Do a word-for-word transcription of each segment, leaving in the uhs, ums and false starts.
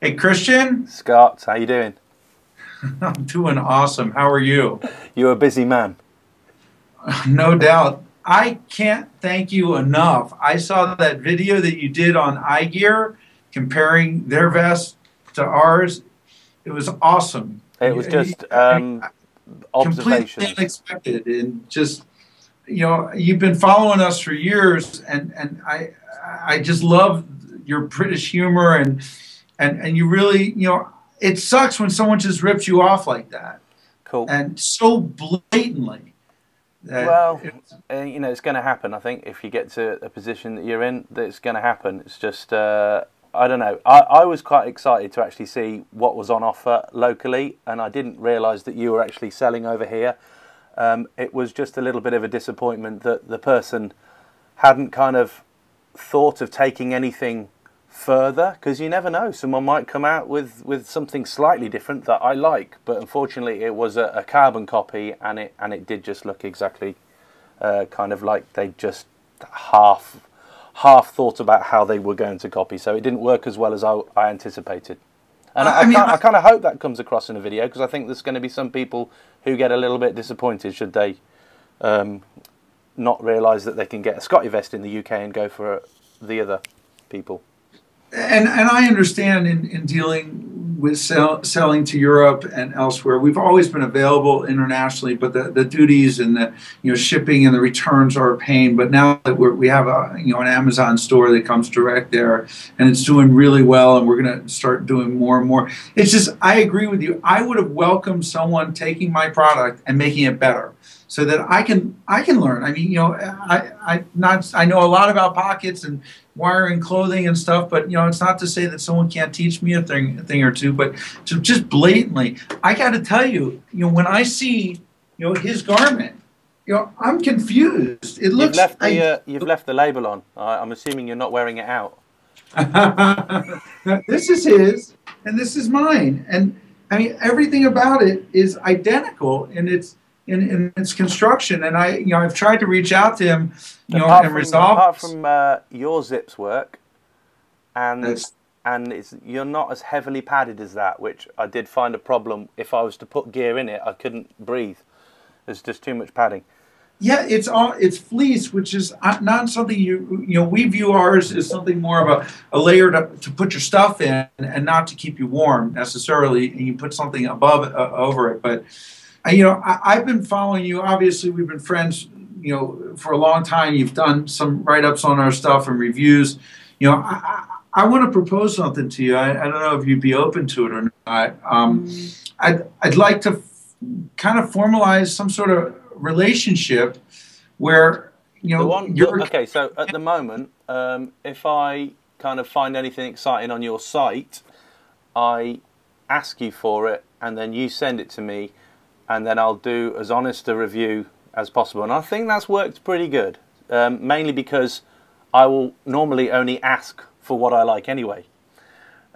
Hey, Christian. Scott, how you doing? I'm doing awesome. How are you? You're a busy man. No doubt. I can't thank you enough. I saw that video that you did on AyeGear comparing their vest to ours. It was awesome. It was just um, observations. Completely unexpected, and just, you know, you've been following us for years, and and I I just love your British humor, and and and you really, you know, it sucks when someone just rips you off like that. Cool. And so blatantly. Well, you know, it's going to happen. I think if you get to a position that you're in, that's going to happen. It's just, uh, I don't know. I, I was quite excited to actually see what was on offer locally, and I didn't realise that you were actually selling over here. Um, it was just a little bit of a disappointment that the person hadn't kind of thought of taking anything further, because you never know. Someone might come out with, with something slightly different that I like, but unfortunately it was a, a carbon copy, and it and it did just look exactly uh, kind of like they just half half thought about how they were going to copy, so it didn't work as well as I, I anticipated. And I, I, I, mean, I, I kind of hope that comes across in a video, because I think there's going to be some people who get a little bit disappointed should they um, not realise that they can get a SCOTTeVEST in the U K and go for the other people. And, and I understand in, in dealing with sell, selling to Europe and elsewhere, we've always been available internationally, but the, the duties and the, you know, shipping and the returns are a pain. But now that we're, we have a, you know, an Amazon store that comes direct there, and it's doing really well, and we're going to start doing more and more. It's just, I agree with you. I would have welcomed someone taking my product and making it better, so that I can I can learn. I mean, you know, I I not I know a lot about pockets and wiring, clothing and stuff, but you know, it's not to say that someone can't teach me a thing a thing or two. But to just blatantly, I got to tell you, you know, when I see, you know, his garment, you know, I'm confused. It looks. You've left the I, uh, you've left the label on. Uh, I'm assuming you're not wearing it out. This is his, and this is mine, and I mean everything about it is identical, and it's. In, in its construction, and I, you know, I've tried to reach out to him, you know, and resolve. Apart from uh, your zips work, and it's, and it's you're not as heavily padded as that, which I did find a problem. If I was to put gear in it, I couldn't breathe. There's just too much padding. Yeah, it's all it's fleece, which is not something you you know we view ours as something more of a, a layer to to put your stuff in, and not to keep you warm necessarily. And you put something above uh, over it, but. You know, I, I've been following you. Obviously, we've been friends, you know, for a long time. You've done some write-ups on our stuff and reviews. You know, I, I, I want to propose something to you. I, I don't know if you'd be open to it or not. Um, I'd, I'd like to f kind of formalize some sort of relationship where, you know... One, you're okay, so at the moment, um, if I kind of find anything exciting on your site, I ask you for it, and then you send it to me, and then I'll do as honest a review as possible. And I think that's worked pretty good, um, mainly because I will normally only ask for what I like anyway.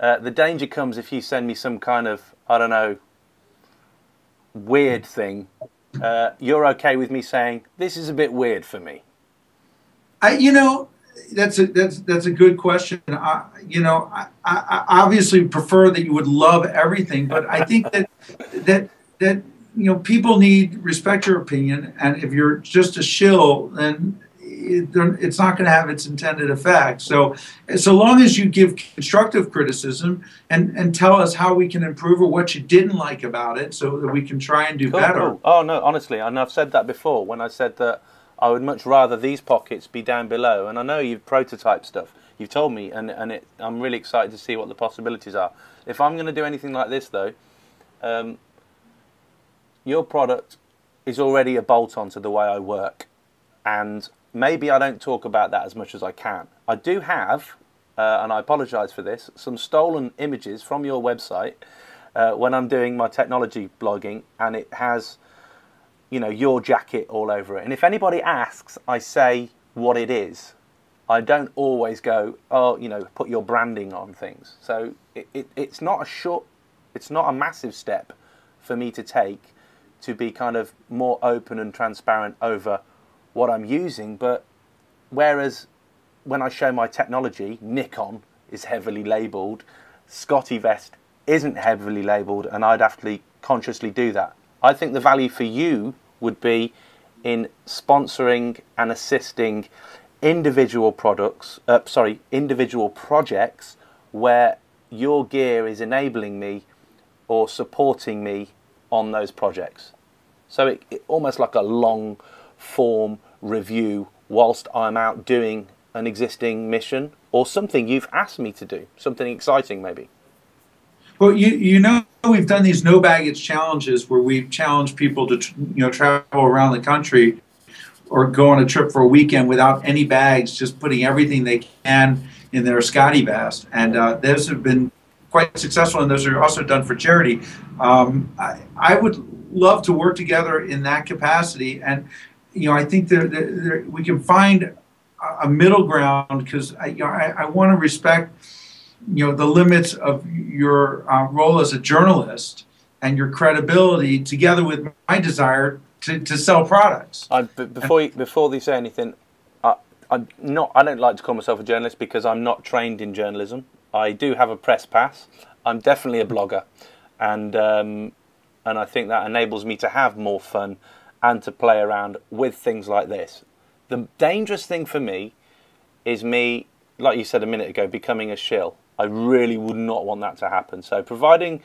Uh, the danger comes if you send me some kind of, I don't know, weird thing. Uh, you're okay with me saying, this is a bit weird for me. I, you know, that's a, that's, that's a good question. I, you know, I, I obviously prefer that you would love everything, but I think that, that, that, you know, people need respect your opinion, and if you're just a shill, then it, it's not going to have its intended effect. So, so long as you give constructive criticism and and tell us how we can improve or what you didn't like about it, so that we can try and do cool, better. Cool. Oh no, honestly, and I've said that before when I said that I would much rather these pockets be down below. And I know you've prototyped stuff. You've told me, and and it, I'm really excited to see what the possibilities are. If I'm going to do anything like this, though. Um, Your product is already a bolt-on to the way I work, and maybe I don't talk about that as much as I can. I do have, uh, and I apologise for this, some stolen images from your website uh, when I'm doing my technology blogging, and it has, you know, your jacket all over it. And if anybody asks, I say what it is. I don't always go, oh, you know, put your branding on things. So it, it, it's not a short, it's not a massive step for me to take. To be kind of more open and transparent over what I'm using, but whereas when I show my technology, Nikon is heavily labelled, SCOTTeVEST isn't heavily labelled, and I'd actually consciously do that. I think the value for you would be in sponsoring and assisting individual products, uh, sorry, individual projects where your gear is enabling me or supporting me on those projects. So it, it almost like a long form review whilst I'm out doing an existing mission or something you've asked me to do, something exciting maybe. Well, you, you know, we've done these no baggage challenges where we've challenged people to you know travel around the country or go on a trip for a weekend without any bags, just putting everything they can in their SCOTTeVEST. And uh, those have been quite successful, and those are also done for charity. Um, I, I would love to work together in that capacity. And, you know, I think there, there, there, we can find a middle ground, because I, you know, I, I want to respect, you know, the limits of your uh, role as a journalist and your credibility, together with my desire to, to sell products. I, but before you, before they say anything, I, I'm not. I don't like to call myself a journalist because I'm not trained in journalism. I do have a press pass. I'm definitely a blogger, and um, and I think that enables me to have more fun and to play around with things like this. The dangerous thing for me is me, like you said a minute ago, becoming a shill. I really would not want that to happen. So providing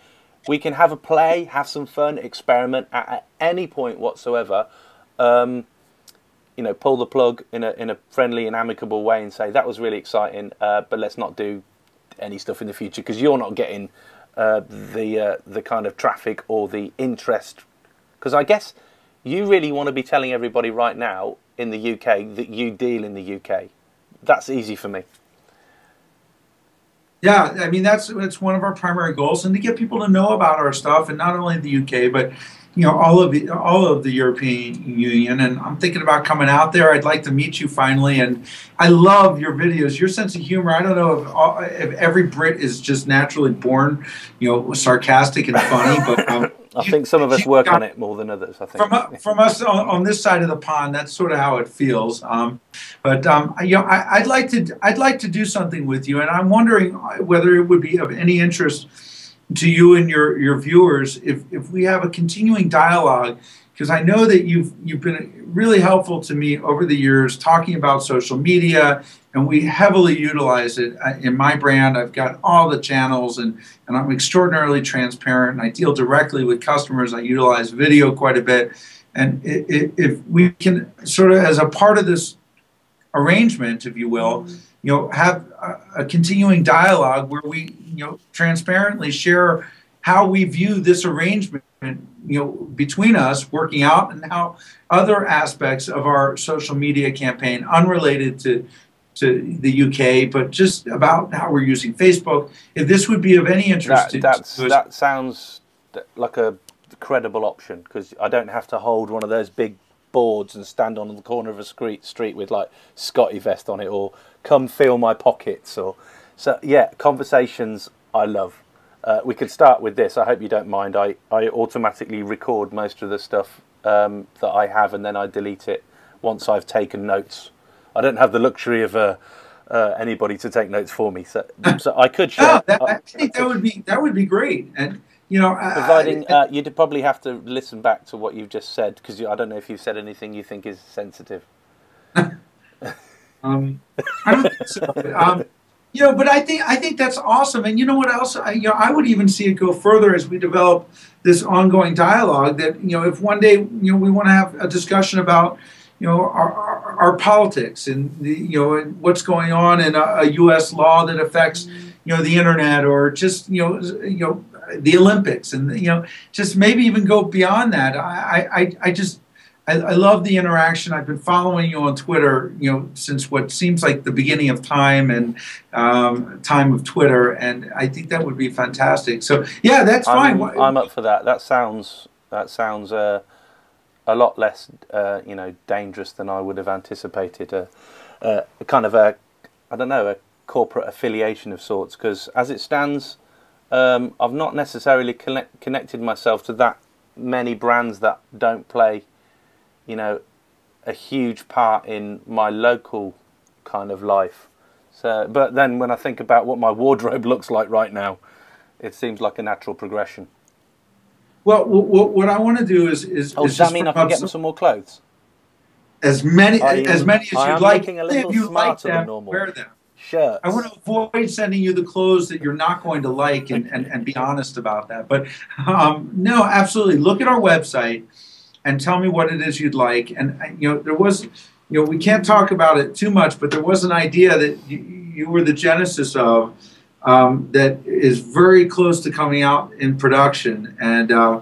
we can have a play, have some fun, experiment at, at any point whatsoever, um, you know, pull the plug in a, in a friendly and amicable way and say, that was really exciting, uh, but let's not do any stuff in the future because you're not getting uh, the, uh, the kind of traffic or the interest. Because I guess you really want to be telling everybody right now in the U K that you deal in the U K. That's easy for me. Yeah, I mean, that's that's one of our primary goals, and to get people to know about our stuff, and not only the U K, but you know all of the, all of the European Union. And I'm thinking about coming out there. I'd like to meet you finally, and I love your videos, your sense of humor. I don't know if all, if every Brit is just naturally born, you know, sarcastic and funny, but. Um, I think some of us work on it more than others, I think. From, from us on, on this side of the pond, that's sort of how it feels. Um, but um, you know, I, I'd like to, I'd like to do something with you, and I'm wondering whether it would be of any interest to you and your your viewers if if we have a continuing dialogue, because I know that you've you've been really helpful to me over the years talking about social media. And we heavily utilize it in my brand. I've got all the channels, and, and I'm extraordinarily transparent, and I deal directly with customers. I utilize video quite a bit. And it, it, if we can sort of, as a part of this arrangement, if you will, you know, have a, a continuing dialogue where we, you know, transparently share how we view this arrangement, you know, between us working out, and how other aspects of our social media campaign, unrelated to to the U K, but just about how we're using Facebook, if this would be of any interest that, that's, to us. That sounds like a credible option, because I don't have to hold one of those big boards and stand on the corner of a street, street with like SCOTTeVEST on it, or come feel my pockets. Or so, yeah, conversations I love. Uh, we could start with this. I hope you don't mind. I, I automatically record most of the stuff um, that I have, and then I delete it once I've taken notes. I don't have the luxury of uh, uh, anybody to take notes for me, so so I could share. No, that, I, I think that would be that would be great, and you know, providing I, I, uh, you'd probably have to listen back to what you've just said, because I don't know if you've said anything you think is sensitive. um, I don't think so. Um, you know, but I think I think that's awesome, and you know what else? I, you know, I would even see it go further as we develop this ongoing dialogue. That you know, if one day you know we want to have a discussion about, you know, our, our, our politics, and the, you know, and what's going on in a, a U S law that affects, you know, the internet, or just you know, you know, the Olympics, and you know, just maybe even go beyond that. I, I, I just, I, I love the interaction. I've been following you on Twitter, you know, since what seems like the beginning of time, and um, time of Twitter, and I think that would be fantastic. So yeah, that's I'm, fine. I'm up for that. That sounds, that sounds. Uh... a lot less, uh, you know, dangerous than I would have anticipated. A, a kind of a, I don't know, a corporate affiliation of sorts. Because as it stands, um, I've not necessarily connect, connected myself to that many brands that don't play, you know, a huge part in my local kind of life. So, but then when I think about what my wardrobe looks like right now, it seems like a natural progression. Well, what, what I want to do is is. Oh, does that mean I can get them some more clothes? As many I, as many as I you'd like. A if you like them, wear them. Shirts. I want to avoid sending you the clothes that you're not going to like, and, and, and be honest about that. But um, no, absolutely. Look at our website and tell me what it is you'd like. And you know, there was, you know, we can't talk about it too much, but there was an idea that you, you were the genesis of. Um, that is very close to coming out in production, and uh,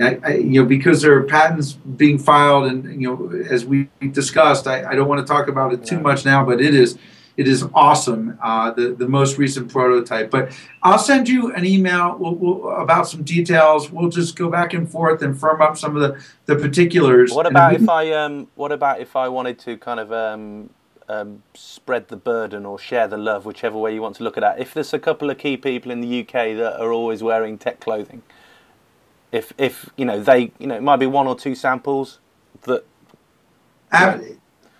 I, I, you know, because there are patents being filed, and you know, as we discussed, I, I don't want to talk about it too much now, but it is, it is awesome. Uh, the the most recent prototype, but I'll send you an email we'll, we'll, about some details. We'll just go back and forth and firm up some of the the particulars. What about if I um What about if I wanted to kind of um. Um, spread the burden or share the love, whichever way you want to look at that. If there's a couple of key people in the U K that are always wearing tech clothing, if if you know they, you know, it might be one or two samples that. Ab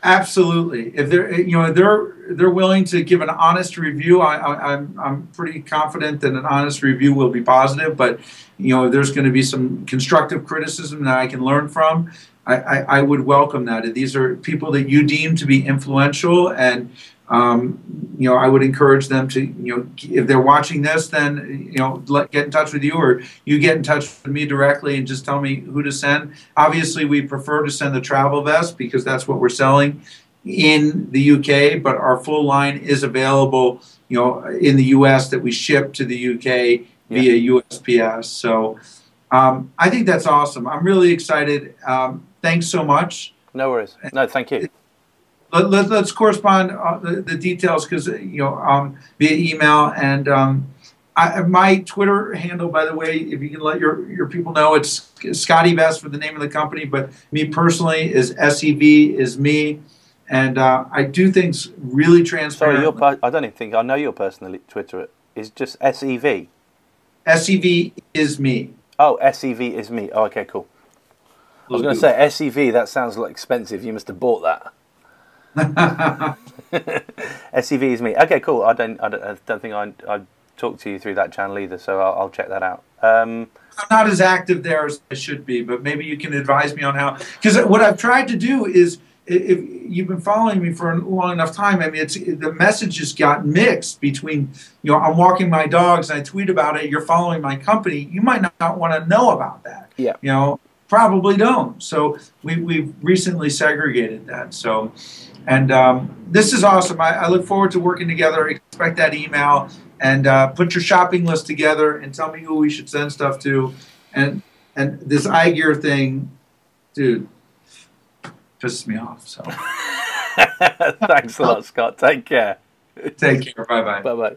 absolutely, if they're you know they're they're willing to give an honest review, I, I, I'm I'm pretty confident that an honest review will be positive. But you know, there's going to be some constructive criticism that I can learn from. I, I would welcome that. These are people that you deem to be influential, and um, you know, I would encourage them to, you know, if they're watching this, then you know, let, get in touch with you, or you get in touch with me directly and just tell me who to send. Obviously, we prefer to send the travel vest because that's what we're selling in the U K, but our full line is available, you know, in the U S that we ship to the U K via yeah. U S P S. So um, I think that's awesome. I'm really excited. Um, Thanks so much. No worries. No, thank you. Let, let, let's correspond uh, the, the details, because you know, um, via email, and um, I, my Twitter handle, by the way, if you can let your your people know, it's SCOTTeVEST for the name of the company, but me personally is S E V is me, and uh, I do things really transparent. Sorry, your I don't even think I know your personal Twitter. It's just S E V. S E V is me. Oh, S E V is me. Oh, okay, cool. I was going to say S E V, that sounds like expensive. You must have bought that. S E V is me. Okay, cool. I don't, I don't, I don't think I, I talked to you through that channel either, so I'll, I'll check that out. Um, I'm not as active there as I should be, but maybe you can advise me on how. Because what I've tried to do is, if you've been following me for a long enough time, I mean, it's, the messages got mixed between, you know, I'm walking my dogs and I tweet about it, you're following my company, you might not, not want to know about that. Yeah. You know? Probably don't. So we, we've recently segregated that. So, and um, this is awesome. I, I look forward to working together. Expect that email, and uh, put your shopping list together and tell me who we should send stuff to. And and this AyeGear thing, dude, pisses me off. So, thanks a lot, Scott. Take care. Take care. Bye bye. Bye bye.